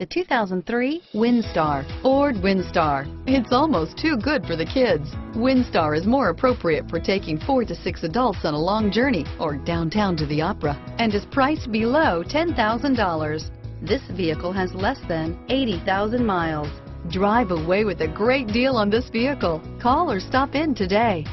The 2003 Windstar, Ford Windstar. It's almost too good for the kids. Windstar is more appropriate for taking 4 to 6 adults on a long journey or downtown to the opera, and is priced below $10,000. This vehicle has less than 80,000 miles. Drive away with a great deal on this vehicle. Call or stop in today.